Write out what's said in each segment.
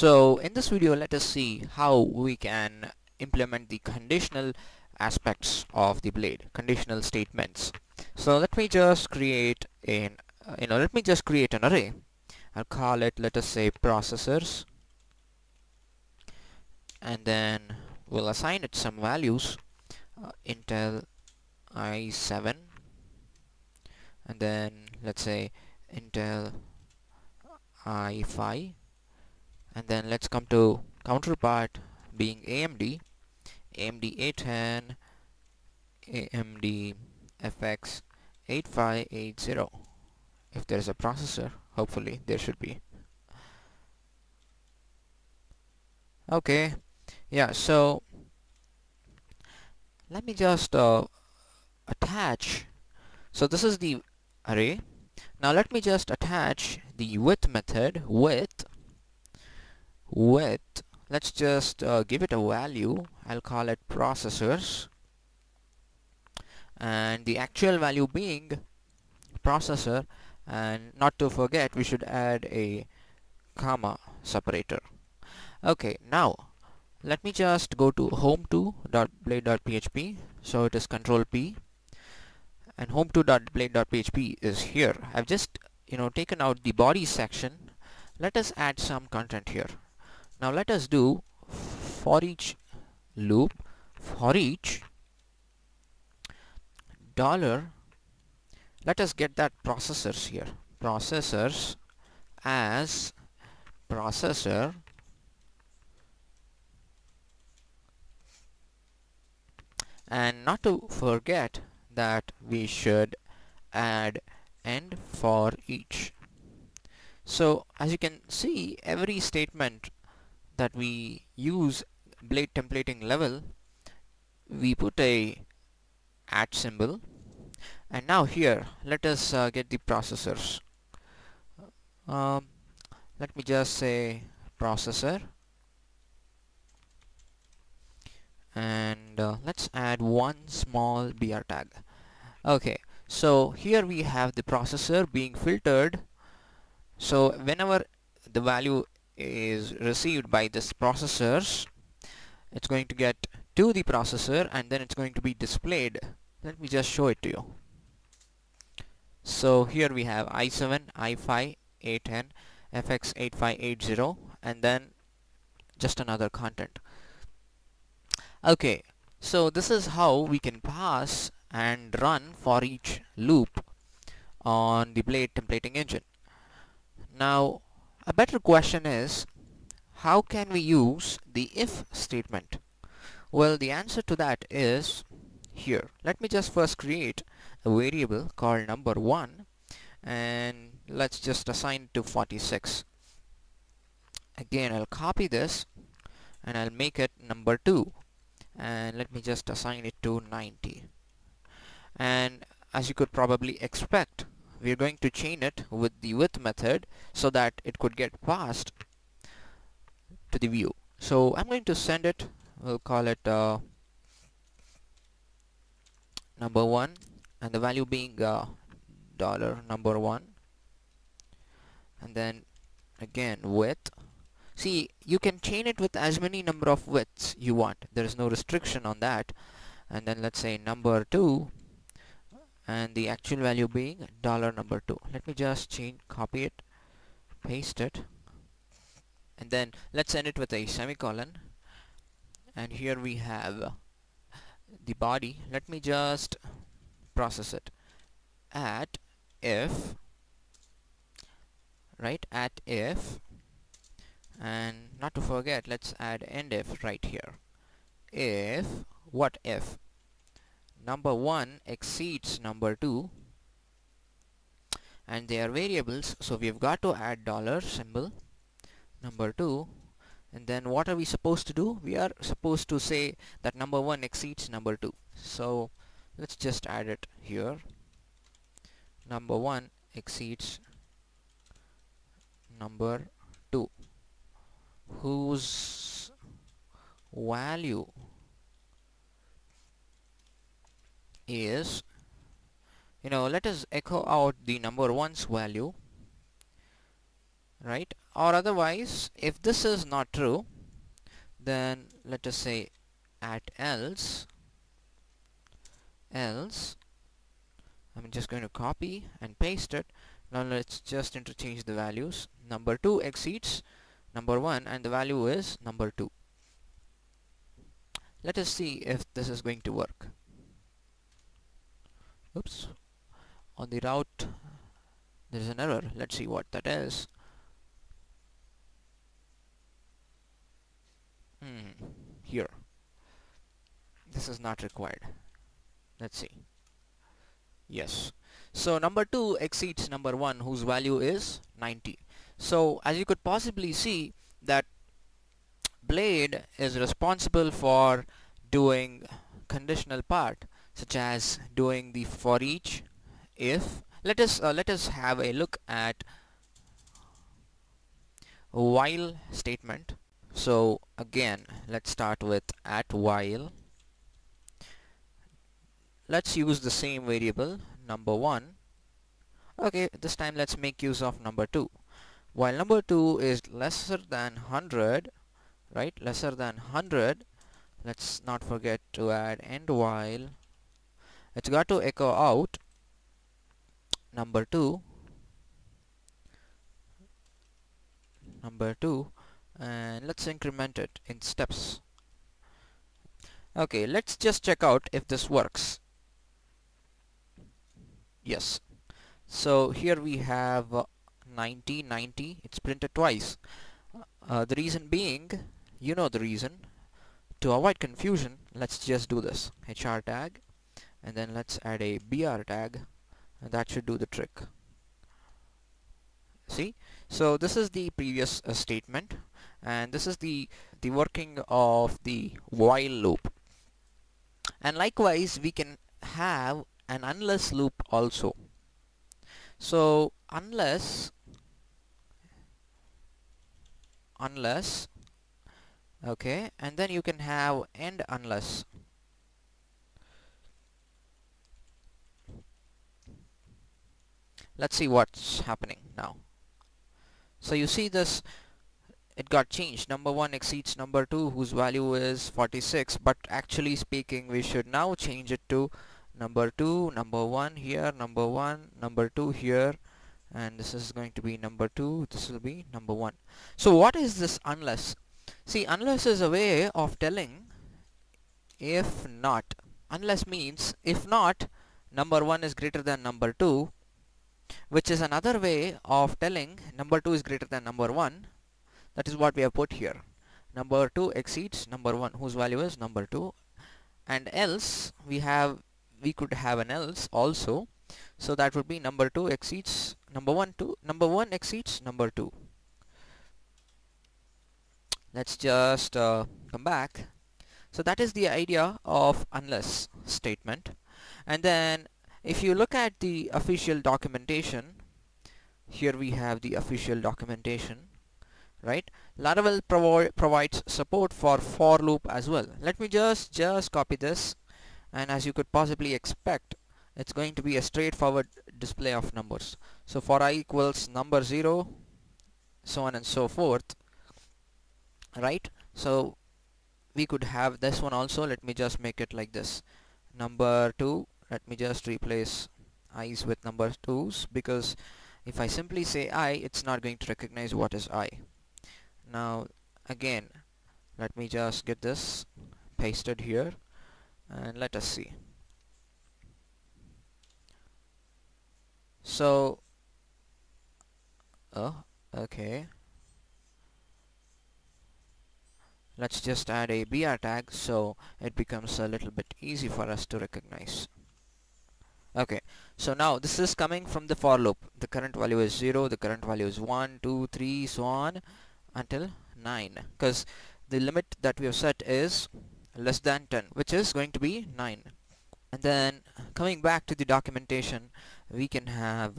So in this video, let us see how we can implement the conditional aspects of the blade, conditional statements. So let me just create an array. I'll call it, let us say, processors, and then we'll assign it some values, Intel i7, and then let's say Intel i5, and then let's come to counterpart being AMD, AMD a10, AMD fx 8580. If there's a processor, hopefully there should be. Okay, yeah, so let me just attach. So this is the array. Now let me just attach the width method with width. Let's just give it a value. I'll call it processors, and the actual value being processor, and not to forget we should add a comma separator. Okay, now let me just go to home2.blade.php. so it is Control P, and home2.blade.php is here. I've just taken out the body section. Let us add some content here. Now let us do for each loop, for each dollar. Let us get that processors here, processors as processor and not to forget that we should add end for each. So as you can see, every statement that we use blade templating level, we put a at symbol. And now here, let us get the processors. Let me just say processor, and let's add one small BR tag. Okay, so here we have the processor being filtered. So whenever the value is received by this processors, it's going to get to the processor, and then it's going to be displayed. Let me just show it to you. So here we have i7, i5, a10, fx 8580, and then just another content. Okay, so this is how we can pass and run for each loop on the blade templating engine. Now a better question is, how can we use the if statement? Well, the answer to that is here. Let me just first create a variable called number 1, and let's just assign to 46. Again, I'll copy this and I'll make it number 2, and let me just assign it to 90. And as you could probably expect, we're going to chain it with the width method so that it could get passed to the view. So I'm going to send it, we'll call it number 1, and the value being $number1, and then again width. See, you can chain it with as many number of widths you want. There is no restriction on that. And then let's say number 2, and the actual value being $number 2. Let me just copy it, paste it, and then let's end it with a semicolon. And here we have the body. Let me just process it at if, right, at if, and not to forget, let's add end if right here. If, what if number 1 exceeds number 2, and they are variables, so we've got to add dollar symbol number 2. And then what are we supposed to do? We are supposed to say that number 1 exceeds number 2. So let's just add it here. Number 1 exceeds number 2, whose value is, let us echo out the number 1's value, right? or otherwise, if this is not true, then let us say at else, I'm just going to copy and paste it. Now let's just interchange the values. Number 2 exceeds number 1 and the value is number 2. Let us see if this is going to work. Oops, on the route there is an error. Let's see what that is. Here, this is not required. Let's see. Yes, so number 2 exceeds number 1, whose value is 90. So as you could possibly see, that Blade is responsible for doing conditional part, such as doing the for each, if. Let us have a look at while statement. So again, let's start with at while. Let's use the same variable, number 1. Okay, this time let's make use of number 2. While number 2 is lesser than 100, right? Lesser than 100. Let's not forget to add end while. It's got to echo out number 2. And let's increment it in steps. Okay, let's just check out if this works. Yes, so here we have 90, it's printed twice. The reason being, you know the reason. To avoid confusion, let's just do this HR tag, and then let's add a BR tag, and that should do the trick. See, so this is the previous statement, and this is the working of the while loop. And likewise, we can have an unless loop also. So unless, okay, and then you can have end unless. Let's see what's happening now. So you see this, it got changed. Number 1 exceeds number 2, whose value is 46, but actually speaking, we should now change it to number 2, number 1 here, number 1, number 2 here, and this is going to be number 2, this will be number 1. So what is this unless? See, unless is a way of telling if not. Unless means if not number 1 is greater than number 2, which is another way of telling number 2 is greater than number 1. That is what we have put here. Number 2 exceeds number 1, whose value is number 2. And else, we could have an else also. So that would be number 2 exceeds number 1 to number 1 exceeds number 2. Let's just come back. So that is the idea of unless statement. And then if you look at the official documentation, here we have the official documentation, right? Laravel provides support for loop as well. Let me just copy this, and as you could possibly expect, it's going to be a straightforward display of numbers. So for I equals number 0, so on and so forth, right? So we could have this one also. Let me just make it like this. Number 2, let me just replace i's with number 2's, because if I simply say I, it's not going to recognize what is I. Now again, let me just get this pasted here, and let us see. So okay, let's just add a BR tag so it becomes a little bit easy for us to recognize. Okay, so now this is coming from the for loop. The current value is 0, the current value is 1, 2, 3, so on until 9, because the limit that we have set is less than 10, which is going to be 9. And then coming back to the documentation, we can have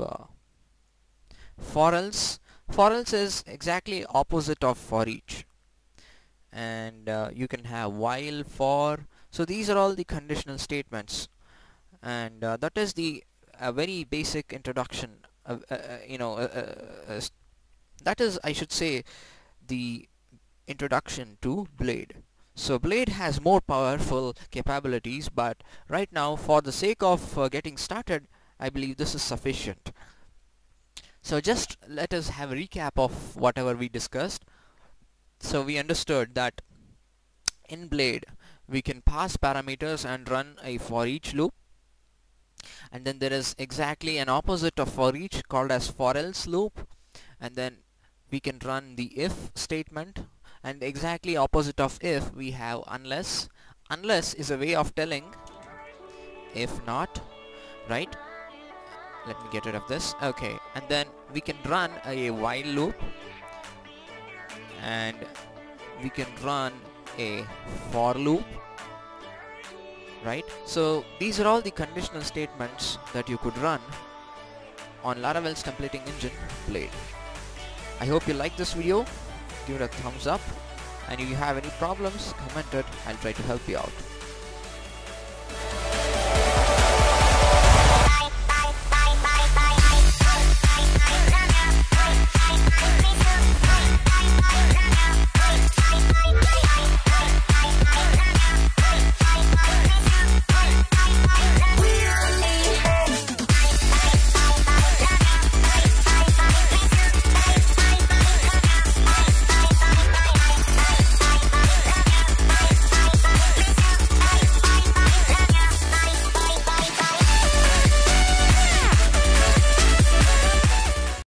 for else. For else is exactly opposite of for each, and you can have while, for. So these are all the conditional statements. And that is the very basic introduction, That is, I should say, the introduction to Blade. So Blade has more powerful capabilities, but right now, for the sake of getting started, I believe this is sufficient. So just let us have a recap of whatever we discussed. So we understood that in Blade, we can pass parameters and run a for each loop. And then there is exactly an opposite of for each called as for else loop. And then we can run the if statement. And exactly opposite of if, we have unless. Unless is a way of telling if not, right? Let me get rid of this. Okay, and then we can run a while loop, and we can run a for loop, right? So these are all the conditional statements that you could run on Laravel's templating engine, Blade. I hope you like this video. Give it a thumbs up, and if you have any problems, comment it. I'll try to help you out.